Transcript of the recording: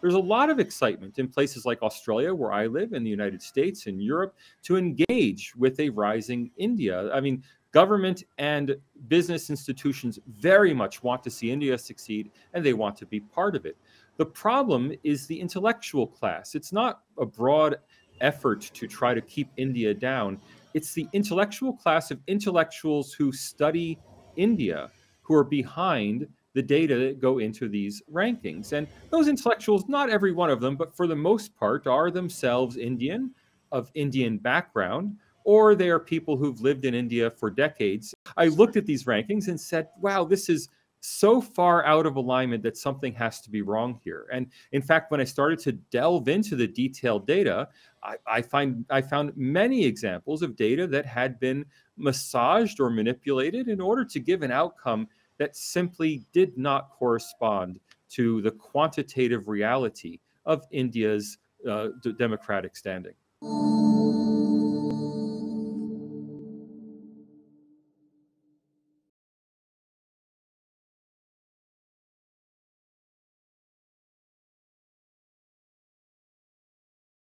There's a lot of excitement in places like Australia, where I live, in the United States, in Europe, to engage with a rising India. I mean, government and business institutions very much want to see India succeed, and they want to be part of it. The problem is the intellectual class. It's not a broad effort to try to keep India down. It's the intellectual class of intellectuals who study India, who are behind the data that go into these rankings. And those intellectuals, not every one of them, but for the most part, are themselves Indian, of Indian background, or they are people who've lived in India for decades. I looked at these rankings and said, wow, this is so far out of alignment that something has to be wrong here. And in fact, when I started to delve into the detailed data, I found many examples of data that had been massaged or manipulated in order to give an outcome that simply did not correspond to the quantitative reality of India's democratic standing.